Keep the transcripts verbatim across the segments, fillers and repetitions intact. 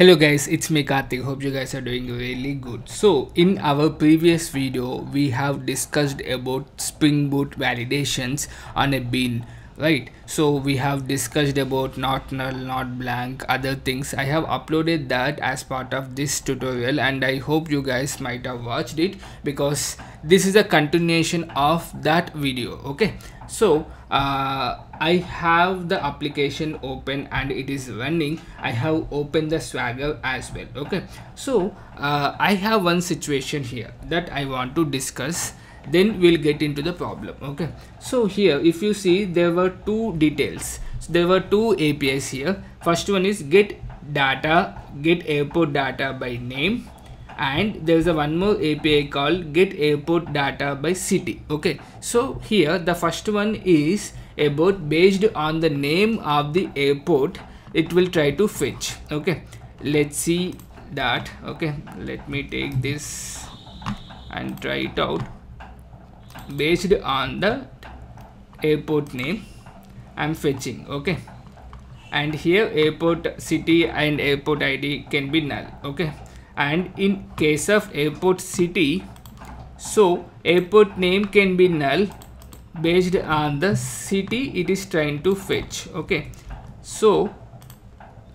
Hello guys, it's me Karthik. Hope you guys are doing really good. So in our previous video, we have discussed about Spring Boot validations on a bin, right? So we have discussed about not null, not blank, other things. I have uploaded that as part of this tutorial and I hope you guys might have watched it because this is a continuation of that video, okay? So uh, I have the application open and it is running. I have opened the Swagger as well, okay? So uh, I have one situation here that I want to discuss, then we'll get into the problem, okay? So here if you see, there were two details, so there were two A P Is here. First one is get data, get airport data by name, and there is a one more A P I called get airport data by city, okay? So here the first one is about based on the name of the airport it will try to fetch, okay? Let's see that, okay? Let me take this and try it out. Based on the airport name I'm fetching, okay? And here airport city and airport I D can be null, okay? And in case of airport city, so airport name can be null based on the city it is trying to fetch, okay? So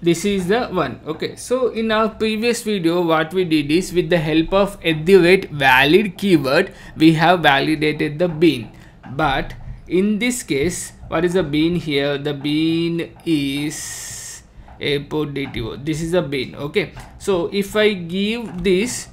this is the one, okay? So in our previous video, what we did is with the help of at valid keyword, we have validated the bean. But in this case, what is the bean here? The bean is airport D T O. This is a bean, okay? So if I give this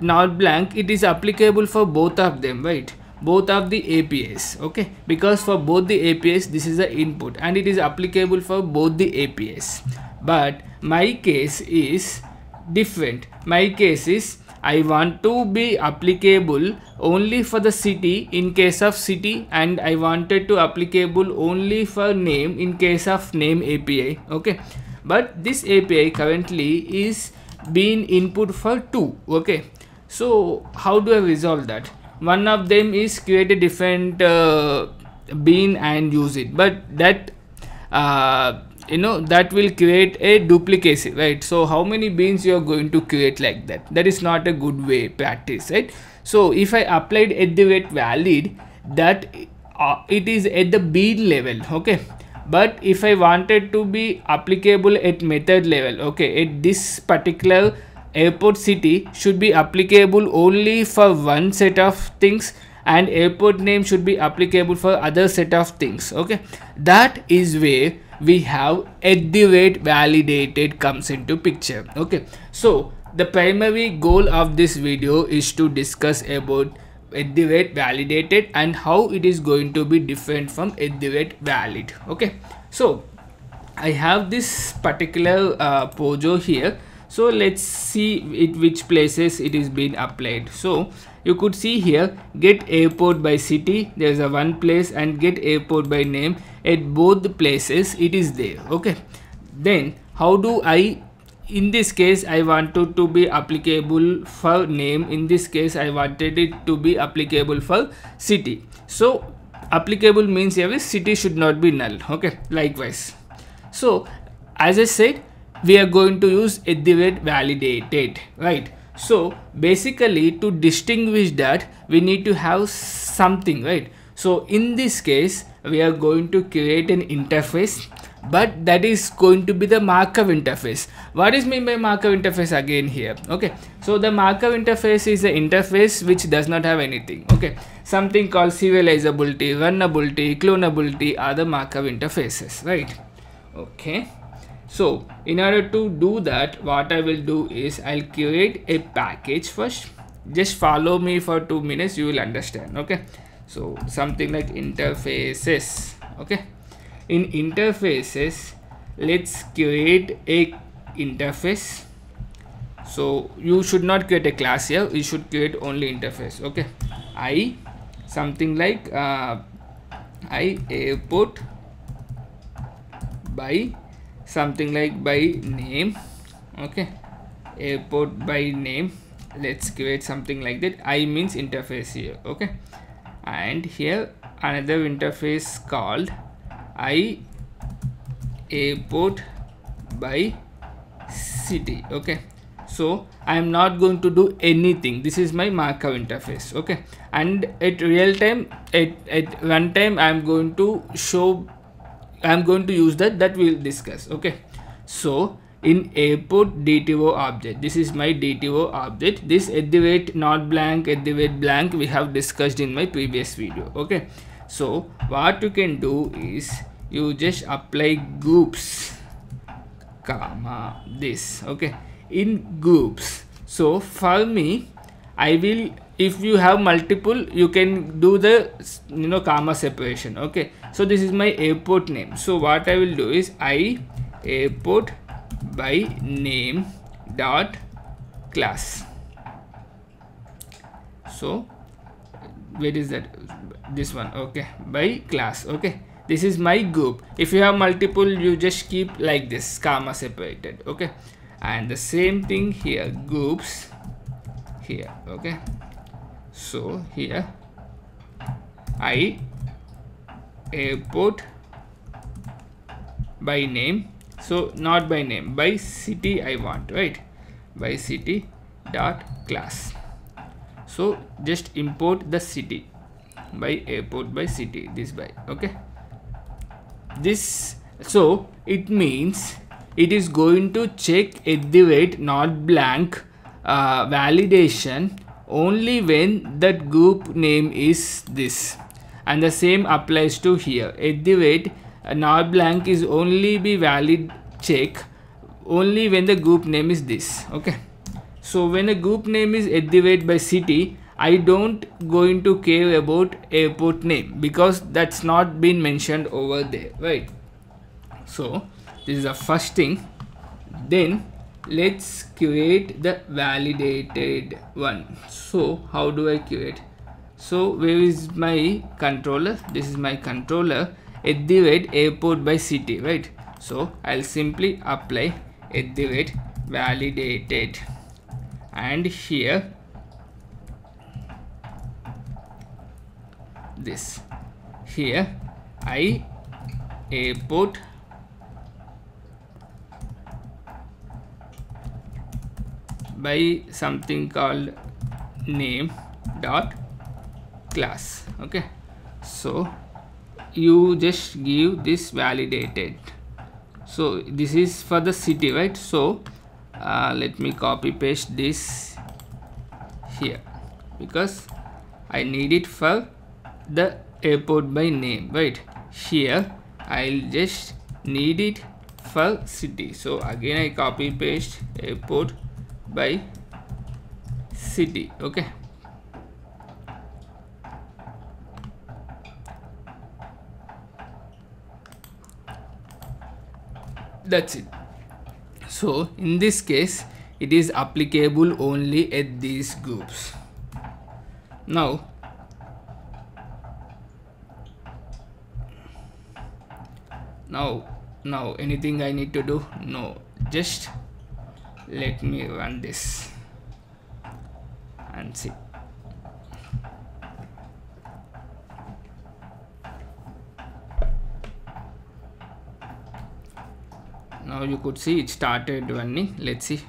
not blank, it is applicable for both of them, right? Both of the A P Is, okay? Because for both the A P Is, this is the input and it is applicable for both the A P Is. But my case is different. My case is I want to be applicable only for the city in case of city, and I wanted to applicable only for name in case of name A P I, okay? But this A P I currently is being input for two, okay? So how do I resolve that? One of them is create a different uh, bean and use it, but that uh, you know, that will create a duplicacy, right? So how many beans you are going to create like that? That is not a good way practice, right? So if I applied at the rate valid, that uh, it is at the bean level, okay? But if I wanted to be applicable at method level, okay, at this particular airport city should be applicable only for one set of things, and airport name should be applicable for other set of things, okay? That is where we have at valid comes into picture, okay? So the primary goal of this video is to discuss about at validated and how it is going to be different from at valid, okay? So I have this particular uh, P O J O here. So let's see it which places it is being applied. So you could see here get airport by city, there is a one place, and get airport by name, at both places it is there, okay? Then how do I, in this case I wanted to be applicable for name, in this case I wanted it to be applicable for city. So applicable means every city should not be null, okay? Likewise. So as I said, we are going to use at validated, right? So basically to distinguish that, we need to have something, right? So in this case, we are going to create an interface, but that is going to be the Markov interface. What is meant by Markov interface again here, okay? So the Markov interface is the interface which does not have anything, okay? Something called serializability, runnability, clonability are the Markov interfaces, right? Okay. So in order to do that, what I will do is I'll create a package first. Just follow me for two minutes, you will understand, okay? So something like interfaces, okay? In interfaces, let's create a interface. So you should not create a class here, you should create only interface, okay? I, something like uh, I airport by something like by name, okay? Airport by name, let's create something like that. I means interface here, okay? And here another interface called I airport by city. Okay, so I am not going to do anything. This is my markup interface. Okay, and at real time, at, at run time, I am going to show, I am going to use that, that we will discuss. Okay, so in airport D T O object, this is my D T O object. This at the rate not blank, at the rate blank, we have discussed in my previous video. Okay, so what you can do is you just apply groups comma this. Okay, in groups. So for me, I will, if you have multiple, you can do the, you know, comma separation. Okay, so this is my airport name. So what I will do is I airport by name dot class. So where is that? This one. Okay, by class. Okay, this is my group. If you have multiple, you just keep like this, comma separated. Okay, and the same thing here, groups here. Okay, so here I airport by name. So not by name, by city I want, right? By city dot class. So just import the city by airport by city, this by. Okay, this, so it means it is going to check at the rate not blank uh, validation only when that group name is this, and the same applies to here. At the rate not blank is only be valid check only when the group name is this. Okay, so when a group name is at the rate by city, I don't going to care about airport name because that's not been mentioned over there, right? So this is the first thing. Then let's create the validated one. So how do I create? So where is my controller? This is my controller. At the rate airport by city, right? So I'll simply apply at the rate validated, and here this, here I airport by something called name dot class. Okay, so you just give this validated. So this is for the city, right? So uh, let me copy paste this here because I need it for the airport by name, right? Here I'll just need it for city. So again I copy paste airport by city. Okay, that's it. So in this case, it is applicable only at these groups. Now now now anything I need to do? No, just let me run this and see. Now you could see it started running. Let's see.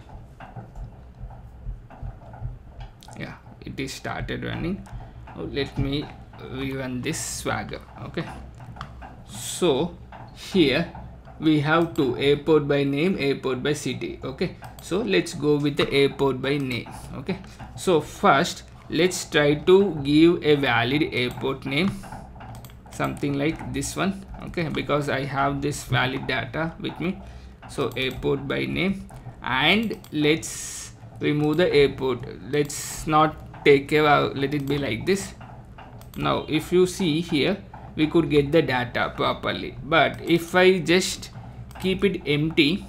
Yeah, it is started running. Now let me rerun this Swagger. Okay, so here we have two, airport by name, airport by city. Okay, so let's go with the airport by name. Okay, so first let's try to give a valid airport name, something like this one. Okay, because I have this valid data with me. So airport by name, and let's remove the airport. Let's not take care of, let it be like this. Now if you see here, we could get the data properly, but if I just keep it empty,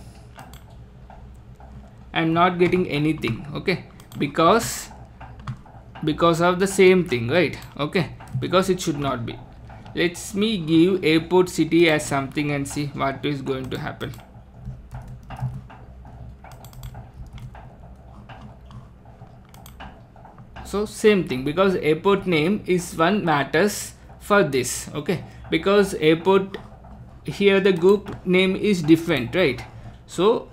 I'm not getting anything. Okay, because because of the same thing, right? Okay, because it should not be. Let's me give airport city as something and see what is going to happen. So same thing, because airport name is one matters for this. Okay, because airport here the group name is different, right? So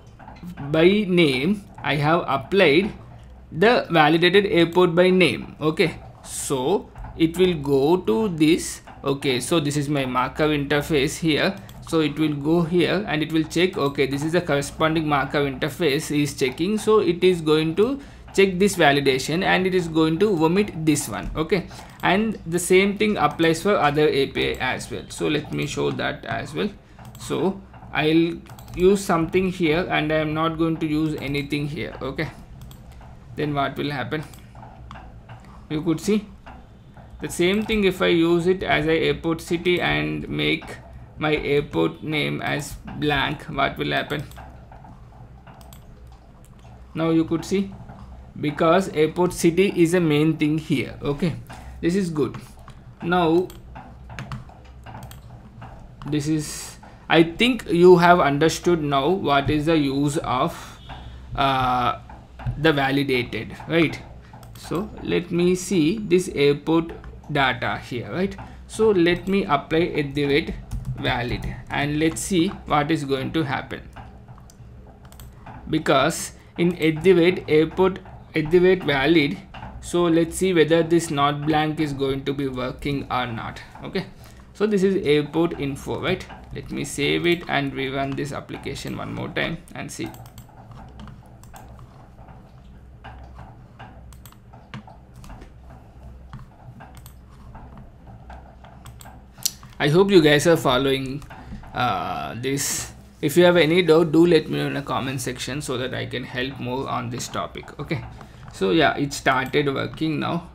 by name, I have applied the validated airport by name. Okay, so it will go to this. Okay, so this is my Markov interface here. So it will go here and it will check, okay, this is the corresponding Markov interface is checking. So it is going to check this validation and it is going to vomit this one. Okay, and the same thing applies for other A P I as well. So let me show that as well. So I'll use something here and I am not going to use anything here. Okay, then what will happen? You could see the same thing if I use it as a airport city and make my airport name as blank. What will happen? Now you could see, because airport city is a main thing here. Okay, this is good. Now this is, I think you have understood now what is the use of uh, the validated, right? So let me see this airport data here, right? So let me apply at the rate valid and let's see what is going to happen, because in at the rate airport at the rate valid, so let's see whether this not blank is going to be working or not. Okay, so this is airport info, right? Let me save it and rerun this application one more time and see. I hope you guys are following uh, this. If you have any doubt, do let me know in the comment section so that I can help more on this topic. Okay, so yeah, it started working now.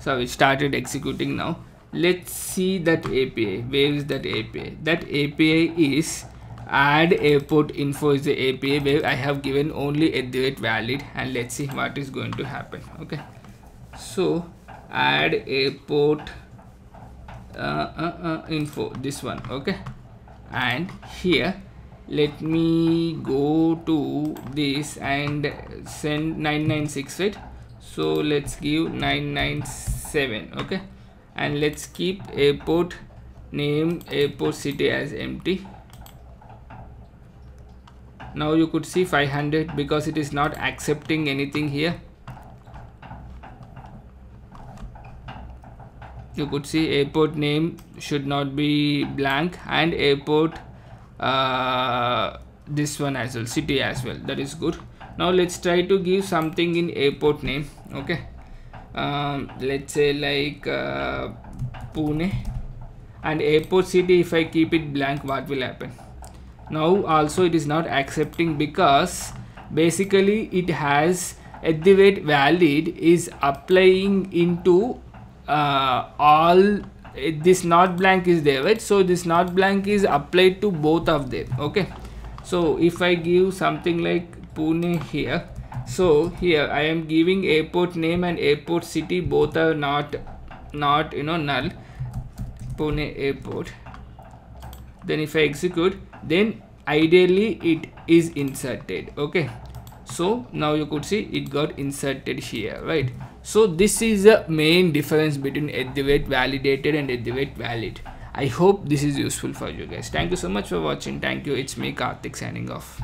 So it started executing now. Let's see that A P I. Where is that A P I? That A P I is add airport info is the A P I where I have given only at the rate valid, and let's see what is going to happen. Okay, so add airport uh, uh, uh, info, this one. Okay, and here let me go to this and send nine nine six, right? So let's give nine nine seven. Okay, and let's keep airport name airport city as empty. Now you could see five hundred because it is not accepting anything here. You could see airport name should not be blank and airport uh, this one as well, city as well. That is good. Now let's try to give something in airport name. Okay, um let's say like uh, Pune, and airport city, if I keep it blank, what will happen? Now also it is not accepting because basically it has at the rate valid is applying into uh, all this not blank is there, right? So this not blank is applied to both of them. Okay, so if I give something like Pune here, so here I am giving airport name and airport city, both are not not you know null. Pune airport, then if I execute, then ideally it is inserted. Okay, so now you could see it got inserted here, right? So this is the main difference between at the rate validated and at the rate valid. I hope this is useful for you guys. Thank you so much for watching. Thank you. It's me, Karthik, signing off.